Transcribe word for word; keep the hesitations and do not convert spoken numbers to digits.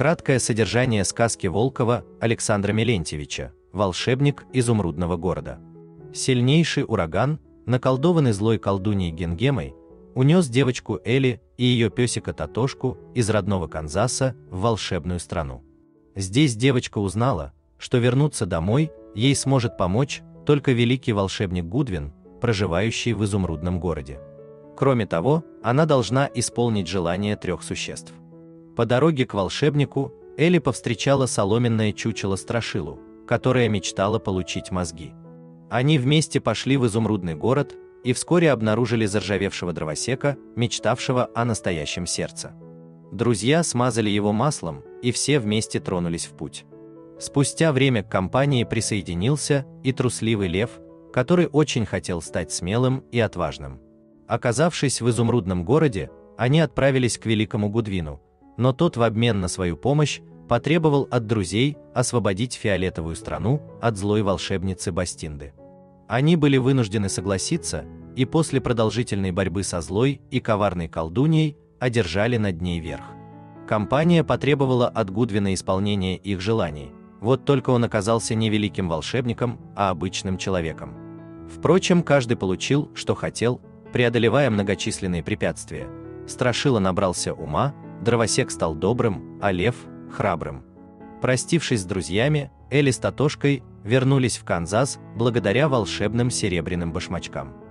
Краткое содержание сказки Волкова Александра Мелентьевича «Волшебник изумрудного города». Сильнейший ураган, наколдованный злой колдуньей Гингемой, унес девочку Элли и ее песика Татошку из родного Канзаса в волшебную страну. Здесь девочка узнала, что вернуться домой ей сможет помочь только великий волшебник Гудвин, проживающий в изумрудном городе. Кроме того, она должна исполнить желание трех существ. По дороге к волшебнику Элли повстречала соломенное чучело Страшилу, которая мечтала получить мозги. Они вместе пошли в изумрудный город и вскоре обнаружили заржавевшего дровосека, мечтавшего о настоящем сердце. Друзья смазали его маслом, и все вместе тронулись в путь. Спустя время к компании присоединился и трусливый лев, который очень хотел стать смелым и отважным. Оказавшись в изумрудном городе, они отправились к великому Гудвину, но тот в обмен на свою помощь потребовал от друзей освободить фиолетовую страну от злой волшебницы Бастинды. Они были вынуждены согласиться, и после продолжительной борьбы со злой и коварной колдуньей одержали над ней верх. Компания потребовала от Гудвина исполнения их желаний, вот только он оказался не великим волшебником, а обычным человеком. Впрочем, каждый получил, что хотел, преодолевая многочисленные препятствия. Страшила набрался ума, дровосек стал добрым, а лев – храбрым. Простившись с друзьями, Элли с Татошкой вернулись в Канзас благодаря волшебным серебряным башмачкам.